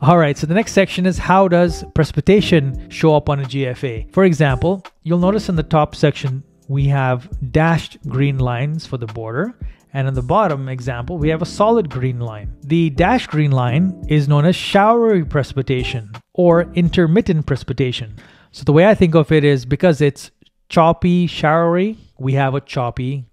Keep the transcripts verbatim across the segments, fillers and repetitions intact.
All right, so the next section is how does precipitation show up on a G F A? For example, you'll notice in the top section, we have dashed green lines for the border. And in the bottom example, we have a solid green line. The dashed green line is known as showery precipitation or intermittent precipitation. So the way I think of it is because it's choppy, showery, we have a choppy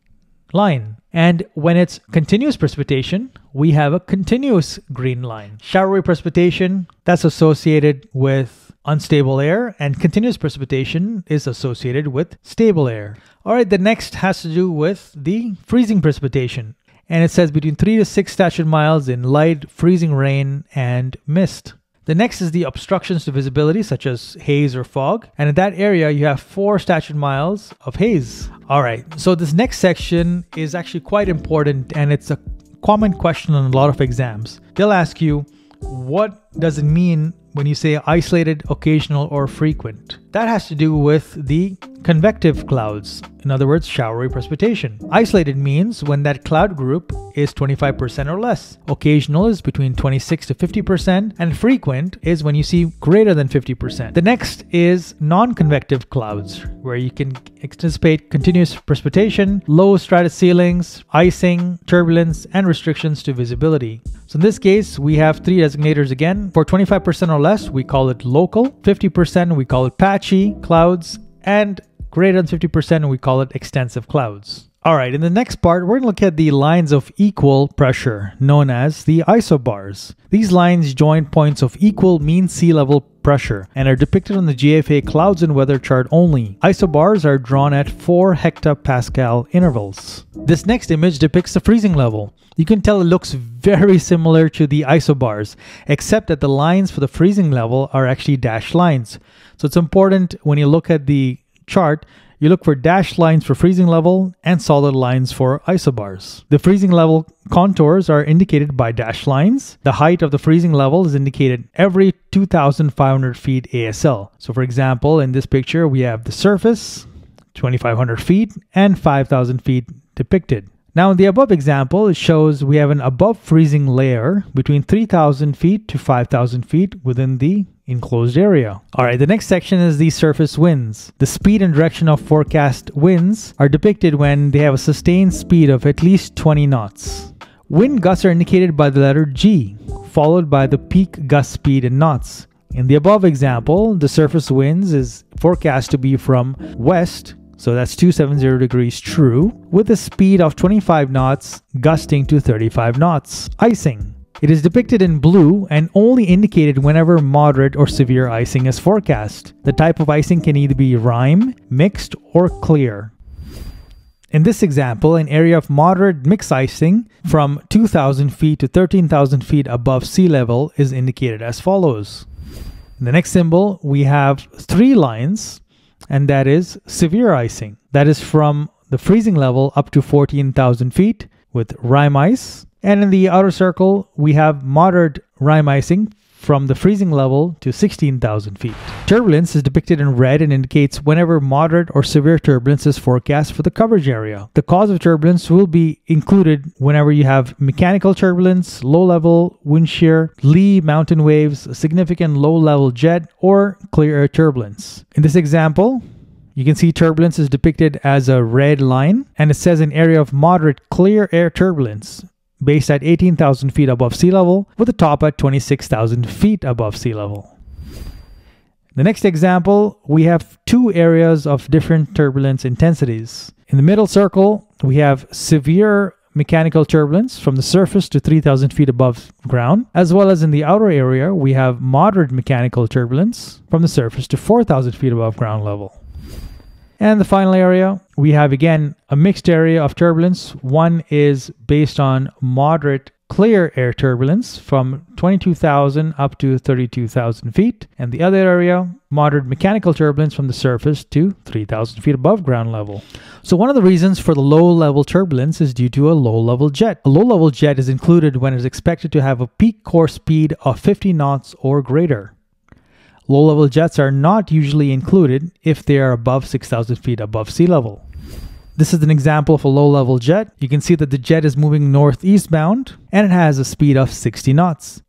line. And when it's continuous precipitation, we have a continuous green line. Showery precipitation, that's associated with unstable air, and continuous precipitation is associated with stable air. All right, the next has to do with the freezing precipitation. And it says between three to six statute miles in light, freezing rain and mist. The next is the obstructions to visibility, such as haze or fog. And in that area, you have four statute miles of haze. All right, so this next section is actually quite important, and it's a common question on a lot of exams. They'll ask you, what does it mean when you say isolated, occasional, or frequent? That has to do with the convective clouds. In other words, showery precipitation. Isolated means when that cloud group is twenty-five percent or less. Occasional is between twenty-six to fifty percent, and frequent is when you see greater than fifty percent. The next is non-convective clouds, where you can anticipate continuous precipitation, low stratus ceilings, icing, turbulence, and restrictions to visibility. So in this case, we have three designators again. For twenty-five percent or less, we call it local. fifty percent, we call it patch clouds, and greater than fifty percent we call it extensive clouds. All right, in the next part we're gonna look at the lines of equal pressure known as the isobars. These lines join points of equal mean sea level pressure and are depicted on the G F A clouds and weather chart only. Isobars are drawn at four hectopascal intervals. This next image depicts the freezing level. You can tell it looks very similar to the isobars, except that the lines for the freezing level are actually dashed lines. So it's important when you look at the chart, you look for dashed lines for freezing level and solid lines for isobars. The freezing level contours are indicated by dashed lines. The height of the freezing level is indicated every two thousand five hundred feet A S L. So for example, in this picture, we have the surface, two thousand five hundred feet, and five thousand feet depicted. Now in the above example, it shows we have an above freezing layer between three thousand feet to five thousand feet within the enclosed area. All right, the next section is the surface winds. The speed and direction of forecast winds are depicted when they have a sustained speed of at least twenty knots. Wind gusts are indicated by the letter G, followed by the peak gust speed in knots. In the above example, the surface winds is forecast to be from west, so that's two hundred seventy degrees true, with a speed of twenty-five knots gusting to thirty-five knots. Icing. It is depicted in blue and only indicated whenever moderate or severe icing is forecast. The type of icing can either be rime, mixed, or clear. In this example, an area of moderate mixed icing from two thousand feet to thirteen thousand feet above sea level is indicated as follows. In the next symbol, we have three lines, and that is severe icing. That is from the freezing level up to fourteen thousand feet with rime ice. And in the outer circle, we have moderate rime icing from the freezing level to sixteen thousand feet. Turbulence is depicted in red and indicates whenever moderate or severe turbulence is forecast for the coverage area. The cause of turbulence will be included whenever you have mechanical turbulence, low-level wind shear, lee mountain waves, significant low-level jet, or clear air turbulence. In this example, you can see turbulence is depicted as a red line, and it says an area of moderate clear air turbulence based at eighteen thousand feet above sea level, with the top at twenty-six thousand feet above sea level. The next example, we have two areas of different turbulence intensities. In the middle circle, we have severe mechanical turbulence from the surface to three thousand feet above ground, as well as in the outer area, we have moderate mechanical turbulence from the surface to four thousand feet above ground level. And the final area, we have again a mixed area of turbulence. One is based on moderate clear air turbulence from twenty-two thousand up to thirty-two thousand feet. And the other area, moderate mechanical turbulence from the surface to three thousand feet above ground level. So one of the reasons for the low level turbulence is due to a low level jet. A low level jet is included when it is expected to have a peak core speed of fifty knots or greater. Low-level jets are not usually included if they are above six thousand feet above sea level. This is an example of a low-level jet. You can see that the jet is moving northeastbound and it has a speed of sixty knots.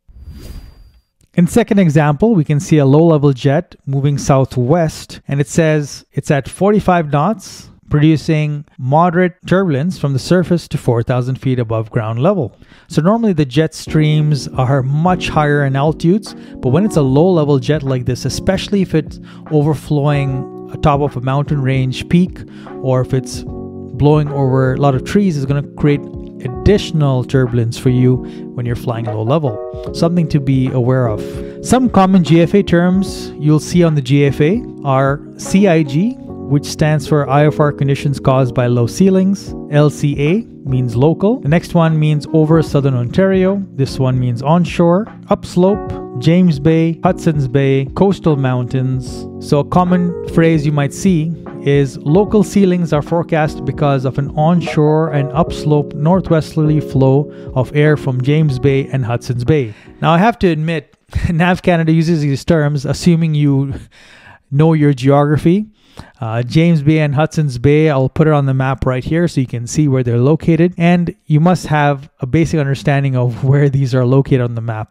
In second example, we can see a low-level jet moving southwest, and it says it's at forty-five knots, producing moderate turbulence from the surface to four thousand feet above ground level. So normally the jet streams are much higher in altitudes, but when it's a low-level jet like this, especially if it's overflowing atop of a mountain range peak, or if it's blowing over a lot of trees, is going to create additional turbulence for you when you're flying low level. Something to be aware of. Some common G F A terms you'll see on the G F A are C I G, which stands for I F R conditions caused by low ceilings. L C A means local. The next one means over southern Ontario. This one means onshore. Upslope, James Bay, Hudson's Bay, coastal mountains. So a common phrase you might see is local ceilings are forecast because of an onshore and upslope northwesterly flow of air from James Bay and Hudson's Bay. Now I have to admit, N A V Canada uses these terms assuming you know your geography. Uh, James Bay and Hudson's Bay, I'll put it on the map right here so you can see where they're located, and you must have a basic understanding of where these are located on the map.